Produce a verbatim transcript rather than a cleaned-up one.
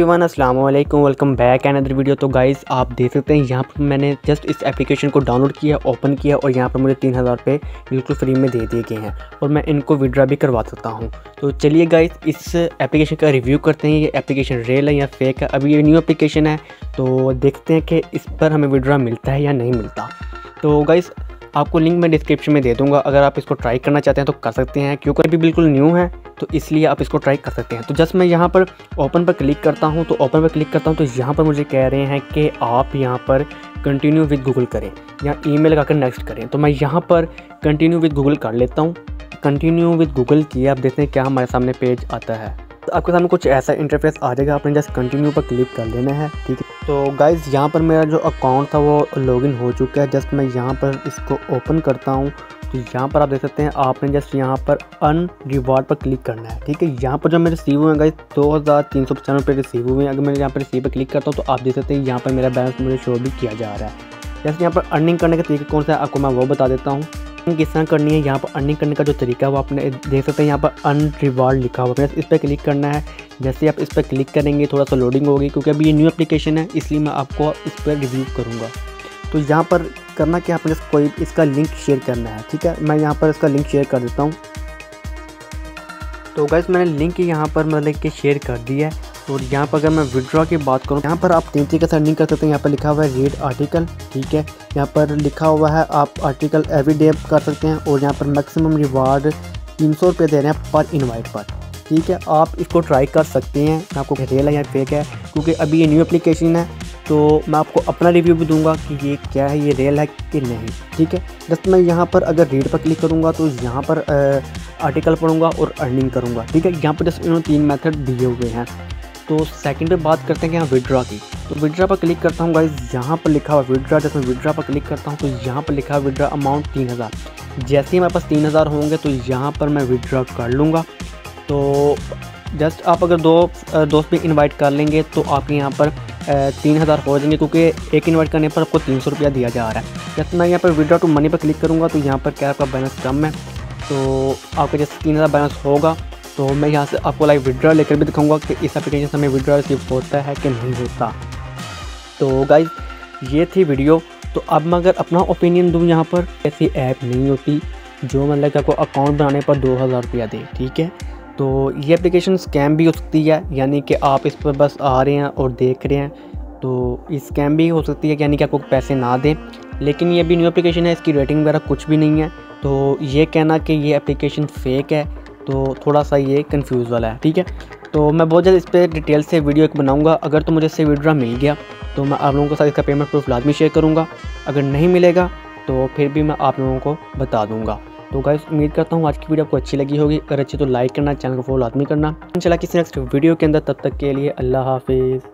Everyone अस्सलाम वालेकुम, welcome back and other video. तो गाइस आप देख सकते हैं यहाँ पर मैंने जस्ट इस एप्लीकेशन को डाउनलोड किया, ओपन किया और यहाँ पर मुझे तीन हज़ार रुपये बिल्कुल फ्री में दे दिए गए हैं और मैं इनको विड्रा भी करवा सकता हूँ। तो चलिए गाइस इस एप्लीकेशन का रिव्यू करते हैं, ये एप्लीकेशन रियल है या फेक है। अभी ये न्यू एप्लीकेशन है तो देखते हैं कि इस पर हमें विड्रा मिलता है या नहीं मिलता। तो गाइस आपको लिंक मैं डिस्क्रिप्शन में दे दूँगा, अगर आप इसको ट्राई करना चाहते हैं तो कर सकते हैं, क्योंकि अभी बिल्कुल न्यू है तो इसलिए आप इसको ट्राई कर सकते हैं। तो जस्ट मैं यहाँ पर ओपन पर क्लिक करता हूँ, तो ओपन पर क्लिक करता हूँ तो यहाँ पर मुझे कह रहे हैं कि आप यहाँ पर कंटिन्यू विद गूगल करें या ईमेल लगाकर नेक्स्ट करें। तो मैं यहाँ पर कंटिन्यू विद गूगल कर लेता हूँ। कंटिन्यू विद गूगल किया, आप देखते हैं क्या हमारे सामने पेज आता है। तो आपके सामने कुछ ऐसा इंटरफेस आ जाएगा, आपने जस्ट कंटिन्यू पर क्लिक कर लेना है, ठीक है। तो गाइज़ यहाँ पर मेरा जो अकाउंट था वो लॉगिन हो चुका है। जस्ट मैं यहाँ पर इसको ओपन करता हूँ तो यहाँ पर आप देख सकते हैं आपने जस्ट यहाँ पर अन रिवार्ड पर क्लिक करना है, ठीक है। यहाँ पर जो मेरे रिसीव हुए हैं गाइस दो हज़ार तीन सौ पचानवे रुपये रिसीव हुए हैं। अगर मैं यहाँ पर रिसीव पर क्लिक करता हूँ तो आप देख सकते हैं यहाँ पर मेरा बैलेंस मुझे शो भी किया जा रहा है। जैसे यहाँ पर अर्निंग करने का तरीका कौन सा है आपको मैं वो बता देता हूँ, किस तरह करनी है। यहाँ पर अर्निंग करने का जो तरीका है वो आपने देख सकते हैं, यहाँ पर अन रिवार्ड लिखा हुआ है, इस पर क्लिक करना है। जैसे आप इस पर क्लिक करेंगे थोड़ा सा लोडिंग होगी, क्योंकि अभी ये न्यू एप्लीकेशन है इसलिए मैं आपको इस पर रिव्यू करूँगा। तो यहाँ पर करना क्या, आपने कोई इसका लिंक शेयर करना है, ठीक है। मैं यहाँ पर इसका लिंक शेयर कर देता हूँ। तो गाइस मैंने लिंक यहाँ पर मतलब कि शेयर कर दिया है। और यहाँ पर अगर मैं विड्रॉ की बात करूँ, यहाँ पर आप तीन तरीके से अर्निंग कर सकते हैं। यहाँ पर लिखा हुआ है रीड आर्टिकल, ठीक है। यहाँ पर लिखा हुआ है आप आर्टिकल एवरी डे कर सकते हैं और यहाँ पर मैक्सिमम रिवार्ड तीन सौ रुपये दे रहे हैं पर इन्वाइट पर, ठीक है। आप इसको ट्राई कर सकते हैं, आपको रियल है या फेक है, क्योंकि अभी ये न्यू एप्लीकेशन है तो मैं आपको अपना रिव्यू भी दूंगा कि ये क्या है, ये रियल है कि नहीं, ठीक है। जस्ट मैं यहाँ पर अगर रीड पर क्लिक करूँगा तो यहाँ पर आ, आर्टिकल पढ़ूँगा और अर्निंग करूँगा, ठीक है। यहाँ पर जस्ट इन्होंने तीन मेथड दिए हुए हैं। तो सेकंड पे बात करते हैं कि यहाँ विड्रा की। तो विड्रा पर क्लिक करता हूँ गाइस, यहाँ पर लिखा हुआ विड्रा। जब मैं विड्रा पर क्लिक करता हूँ तो यहाँ पर लिखा हुआ विड्रा अमाउंट तीन हज़ार। जैसे ही हमारे पास तीन हज़ार होंगे तो यहाँ पर मैं विड्रा कर लूँगा। तो जस्ट आप अगर दो दोस्त भी इन्वाइट कर लेंगे तो आपके यहाँ पर तीन हज़ार हो जाएंगे, क्योंकि एक इन्वाइट करने पर आपको तीन सौ रुपया दिया जा रहा है। जैसे मैं यहाँ पर विड्रॉ टू मनी पर क्लिक करूँगा तो यहाँ पर क्या आपका बैलेंस कम है, तो आपका जैसे तीन हज़ार बैलेंस होगा तो मैं यहाँ से आपको लाइव विड्रॉ लेकर भी दिखाऊंगा कि इस एप्लीकेशन से हमें विड्रॉ रिसीव होता है कि नहीं होता। तो गाइज ये थी वीडियो। तो अब मैं अगर अपना ओपिनियन दूँ, यहाँ पर ऐसी ऐप नहीं होती जो मतलब कि आपको अकाउंट बनाने पर दो हज़ार रुपया दे, ठीक है। तो ये एप्लीकेशन स्कैम भी हो सकती है, यानी कि आप इस पर बस आ रहे हैं और देख रहे हैं, तो ये स्कैम भी हो सकती है, यानी कि आपको पैसे ना दें। लेकिन ये भी न्यू एप्लीकेशन है, इसकी रेटिंग वगैरह कुछ भी नहीं है, तो ये कहना कि ये एप्लीकेशन फेक है तो थोड़ा सा ये कंफ्यूज वाला है, ठीक है। तो मैं बहुत जल्द इस पर डिटेल से वीडियो एक बनाऊँगा। अगर तो मुझे इससे विड्रॉ मिल गया तो मैं आप लोगों के साथ इसका पेमेंट प्रूफ लाजमी शेयर करूँगा, अगर नहीं मिलेगा तो फिर भी मैं आप लोगों को बता दूँगा। तो गाइस उम्मीद करता हूँ आज की वीडियो आपको अच्छी लगी होगी, अगर अच्छी तो लाइक करना, चैनल को फॉलो आदमी करना। इंशाल्लाह किसी नेक्स्ट वीडियो के अंदर, तब तक के लिए अल्लाह हाफिज़।